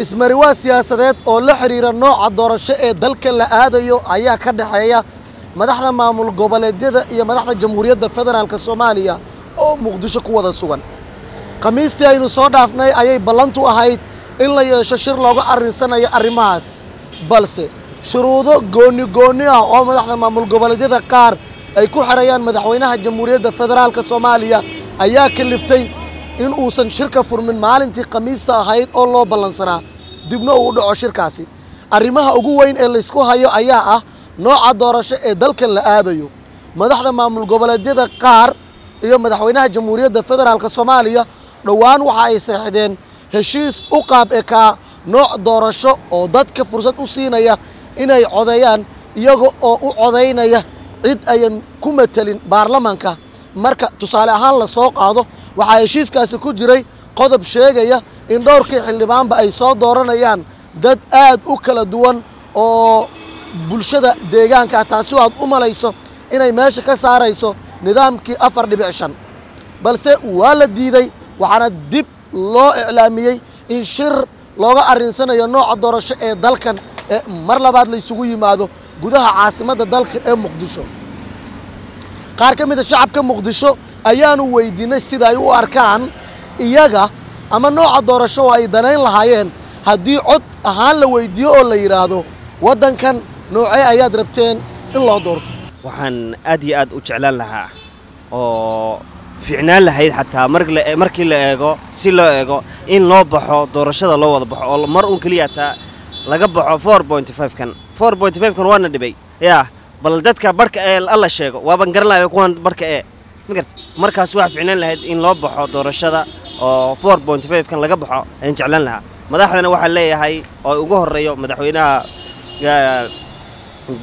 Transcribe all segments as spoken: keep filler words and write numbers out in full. اسم رواية سياسات أو لحرير النوع عدور الشيء ذلك اللي هذا يو أيه كده حياة مدحنا معمول قبل الديدا يا مدحنا الجمهورية الفدرالية الصومالية أو مقدسة قوة السوان قميص تي إنه صار دافني أيه بلانتو أهيد إلا يششر لغة أرنسنا يا أرماس بلسه شروطه جوني جوني أو مدحنا معمول قبل الديدا كار أيكو حريان مدحوينها الجمهورية الفدرالية الصومالية أيه كلفتي إن أوسن شركة فرمن مالنتي قميص تأهيد الله بلانسنا دبنا ودع شركاسي أرمها أقوين اللي سكوها يا أيه nooca doorasho ee dalkan la aadayo madaxda maamul goboleedyada qaar iyo madaxweynaha jamhuuriyadda federaalka Soomaaliya dhawaan waxa ay saxideen heshiis u qaab ee ka nooc doorasho oo dadka fursad u siinaya inay codeeyaan iyaga oo u codeynaya cid ayan ku metelin baarlamaanka marka tusaale ahaan la soo qaado waxa heshiiskaasi ku jiray qodob sheegaya in dhowrkii xildhibaanba ay soo dooranayaan dad aad u kala duwan oo bulshada deegaanka taasi waad u malayso inay meesha ka saarayso nidaamkii afar dhibic shan balse waa la diiday waxana dib loo iclaamiyay in shir looga arinsanayo nooca doorasho ee dalkan mar labaad la isugu yimaado gudaha caasimadda dalka ee Muqdisho qaar ka mid ah shacabka Muqdisho ayaanu weydiinay sida ay u arkaan iyaga ama nooca doorasho ay danayn lahaayeen haddii cod ahaan la weydiiyo oo la yiraahdo wadankan نوعي أياد ربتين إلا دورت وحن أدي أد وشعلان لها أو في عنال لها حتى مركل مركل إيجو سيلو إيجو إن لو بحو دورشة لو وض بحو والله مرقون كلياتا لقبحو أربعة فاصلة خمسة كان أربعة فاصلة خمسة كان وندبي يا بلدتك برك الله شيء وابن قرلا يكون برك إيه مقرت مركز واحد في عنال لها إن لو بحو دورشة أو أربعة فاصلة خمسة كان لقبحو إن شعلان لها مداحنا واحد لي هاي أو جوه الريو مداحوينا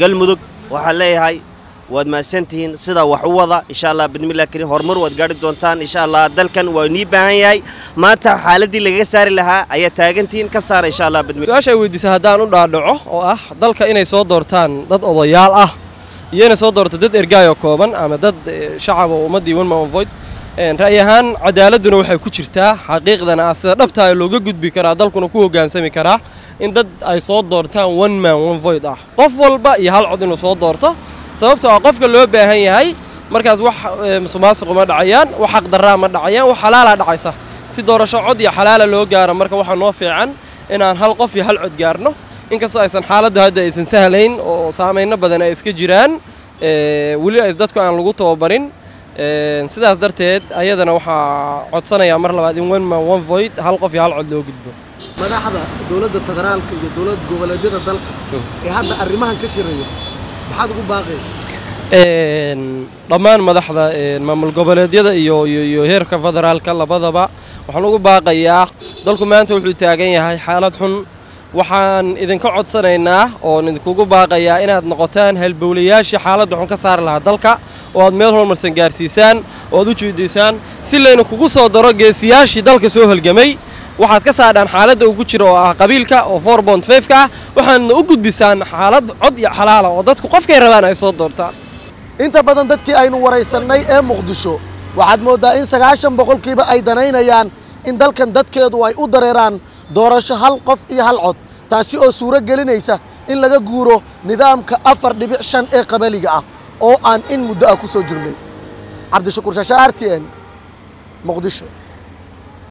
galmudug waxa leeyahay waad maasantiin sida wax u wada insha Allah bismillah kari hormar waad gaari doontaan insha Allah dalkan waa ni baahan yahay maanta xaaladii laga saari lahaa ayaa taagantiin ka saaray insha Allah bismillah su'aasha weydiisay hadaan u dhaadhaco oo ah dalka inay soo doortaan dad odayaal ah iyo inay soo doorto dad ergaayo kooban ama dad shacab oo ummadii wan ma void een ra'yahan cadaaladuna waxay ku jirtaa xaqiiqdana sida dhabta ay looga gudbi karaa dalkuna ku hogaansami karaa إن دد أي صوت دورتان ون مان ون فايد أح قفل بقى يهال عدنا صوت دورته سببته قفل اللي بقى هي هاي مركز وح مسوماسق مد عيان وحق درام مد عيان وحلال مد عيسه سيدور شعود يا حلال اللي هو جار مركز وح نوفي عن إن عن هالقف يهال عد جارنا إن كسر إنسان حالة هذا إنسان سهلين وسامعين بدنا إسك جيران ولي إزدادكم عن لقطة وبرين سيدا إصدرت أيضا نوح عطسنا يا مرلا بعد ون مان ون فايد هالقف يهال عد لو جدبه مدحنا دولة الفدرالية ودولة جوبلدية الدلك هذا الرماح كشرية بحد باقي. لما مدحنا المملكة الجوبلدية يو يو هير كفدرال كلا بذا بق وحنو باقي يا دلكم أنتم الحتاجين هاي حالتهم وحن إذا كعد صنعنا أو نذكوجو باقي يا إن هالنقطتين هالبولياش حالتهم كسر لها دلك وأدمرهم مرسنجار سيسان ودوتشي ديسان سلا إنه كوجو صدر جسياش دلك سوه الجميع waxaad ka saadaan xaaladda ugu jiro oo ah qabiilka oo أربعة فاصلة خمسة ka ah waxaan u gudbisaan xaalad cod iyo xalaal oo dadku qofkay rabaan ay soo doortaan inta badan dadkii aynu wareysanay ee Muqdisho waxaad moodaa in sagaashan boqol kiiba ay danaynayaan in dalkan dadkeedu ay u dareeraan doorasho hal qof iyo hal cod taasi oo suura gelinaysa in laga guuro nidaamka afar dhibic shan ee qabiiliga ah oo aan in muddo ah ku soo jirnay Cabdi Shukur Shashaarti Muqdisho